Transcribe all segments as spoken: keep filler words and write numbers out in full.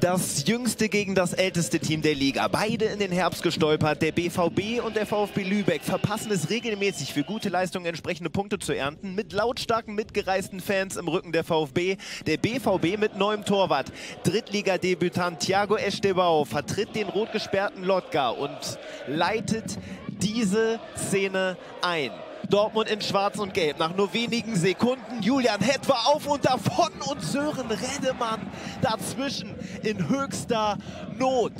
das jüngste gegen das älteste Team der Liga. Beide in den Herbst gestolpert. Der B V B und der VfB Lübeck verpassen es regelmäßig, für gute Leistungen entsprechende Punkte zu ernten. Mit lautstarken, mitgereisten Fans im Rücken der VfB. Der B V B mit neuem Torwart. Drittligadebütant Thiago Estêvão vertritt den rot gesperrten Lotka und leitet diese Szene ein. Dortmund in Schwarz und Gelb. Nach nur wenigen Sekunden. Julian Hett war auf und davon und Sören Reddemann dazwischen in höchster Not.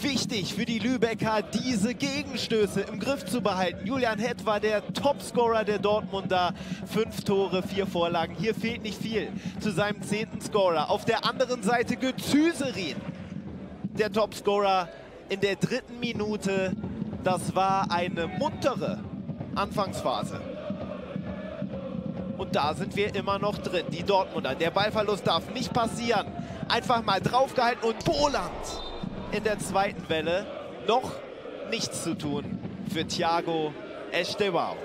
Wichtig für die Lübecker, diese Gegenstöße im Griff zu behalten. Julian Hett war der Topscorer der Dortmunder. Fünf Tore, vier Vorlagen. Hier fehlt nicht viel zu seinem zehnten Scorer. Auf der anderen Seite Gözüserin, der Topscorer in der dritten Minute. Das war eine muntere Anfangsphase. Und da sind wir immer noch drin, die Dortmunder. Der Ballverlust darf nicht passieren. Einfach mal draufgehalten und Boland in der zweiten Welle. Noch nichts zu tun für Thiago Estêvão.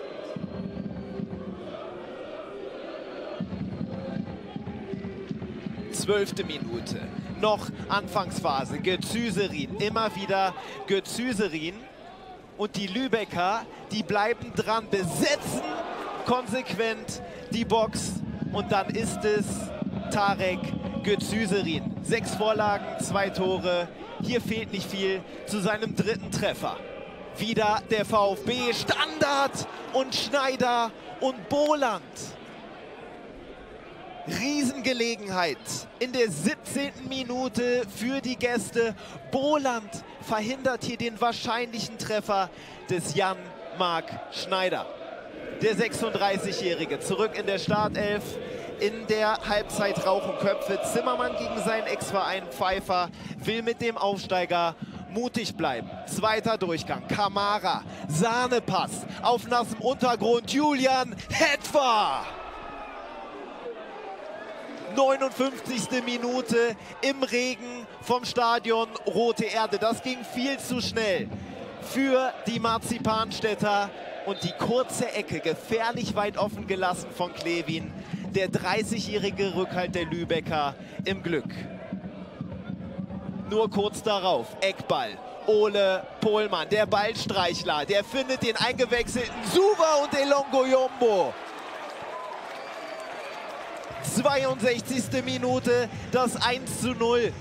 Zwölfte Minute, noch Anfangsphase. Gözüserin, immer wieder Gözüserin. Und die Lübecker, die bleiben dran, besetzen konsequent die Box. Und dann ist es Tarek Gözüserin. Sechs Vorlagen, zwei Tore. Hier fehlt nicht viel zu seinem dritten Treffer. Wieder der VfB, Standard und Schneider und Boland. Riesengelegenheit in der siebzehnten Minute für die Gäste. Boland verhindert hier den wahrscheinlichen Treffer des Jan-Mark Schneider. Der sechsunddreißigjährige zurück in der Startelf. In der Halbzeit rauchen Köpfe. Zimmermann gegen seinen Ex-Verein Pfeiffer will mit dem Aufsteiger mutig bleiben. Zweiter Durchgang. Kamara, Sahnepass auf nassem Untergrund. Julian Hetwa. neunundfünfzigste Minute im Regen vom Stadion Rote Erde. Das ging viel zu schnell für die Marzipanstädter. Und die kurze Ecke gefährlich weit offen gelassen von Klevin. Der dreißigjährige Rückhalt der Lübecker im Glück. Nur kurz darauf Eckball. Ole Pohlmann, der Ballstreichler. Der findet den eingewechselten Suba und Elongo-Yombo. zweiundsechzigste Minute, das eins zu null.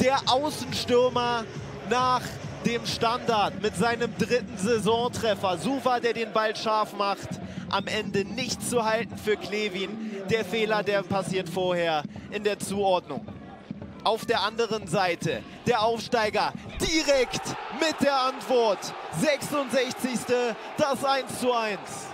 Der Außenstürmer nach dem Standard mit seinem dritten Saisontreffer. Suva, der den Ball scharf macht, am Ende nicht zu halten für Klevin. Der Fehler, der passiert vorher in der Zuordnung. Auf der anderen Seite der Aufsteiger direkt mit der Antwort. sechsundsechzigste das eins zu eins.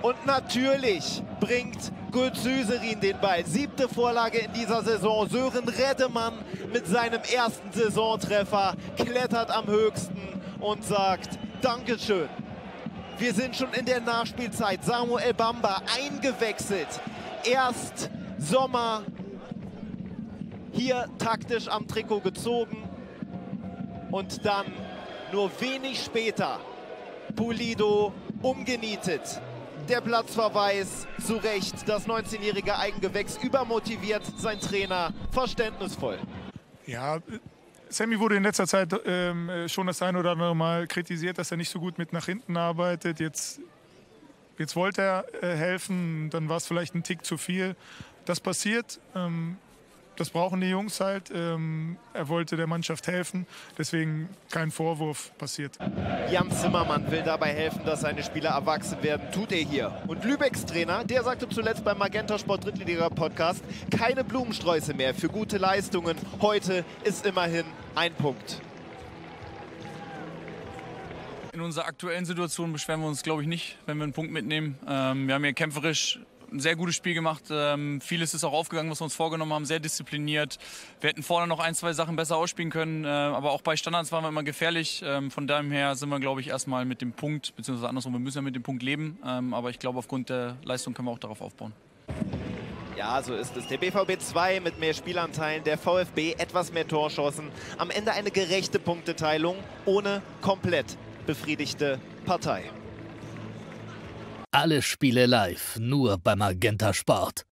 Und natürlich bringt Gözüserin den Ball. Siebte Vorlage in dieser Saison. Sören Reddemann mit seinem ersten Saisontreffer klettert am höchsten und sagt Dankeschön. Wir sind schon in der Nachspielzeit. Samuel Bamba eingewechselt. Erst Sommer hier taktisch am Trikot gezogen. Und dann nur wenig später Pulido umgenietet. Der Platzverweis zu Recht. Das neunzehnjährige Eigengewächs übermotiviert, sein Trainer verständnisvoll. Ja, Sammy wurde in letzter Zeit ähm, schon das ein oder andere Mal kritisiert, dass er nicht so gut mit nach hinten arbeitet. Jetzt, jetzt wollte er äh, helfen, dann war es vielleicht ein Tick zu viel. Das passiert, ähm, das brauchen die Jungs halt. Ähm, er wollte der Mannschaft helfen, deswegen kein Vorwurf passiert. Jan Zimmermann will dabei helfen, dass seine Spieler erwachsen werden. Tut er hier. Und Lübecks Trainer, der sagte zuletzt beim Magenta Sport Drittliga-Podcast, keine Blumensträuße mehr für gute Leistungen. Heute ist immerhin ein Punkt. In unserer aktuellen Situation beschweren wir uns, glaube ich, nicht, wenn wir einen Punkt mitnehmen. Ähm, wir haben hier kämpferisch ein sehr gutes Spiel gemacht. Ähm, vieles ist auch aufgegangen, was wir uns vorgenommen haben. Sehr diszipliniert. Wir hätten vorne noch ein, zwei Sachen besser ausspielen können. Äh, aber auch bei Standards waren wir immer gefährlich. Ähm, von daher sind wir, glaube ich, erstmal mit dem Punkt, beziehungsweise andersrum, wir müssen ja mit dem Punkt leben. Ähm, aber ich glaube, aufgrund der Leistung können wir auch darauf aufbauen. Ja, so ist es. Der B V B zwei mit mehr Spielanteilen, der VfB etwas mehr Torschancen. Am Ende eine gerechte Punkteteilung ohne komplett befriedigte Partei. Alle Spiele live, nur bei Magenta Sport.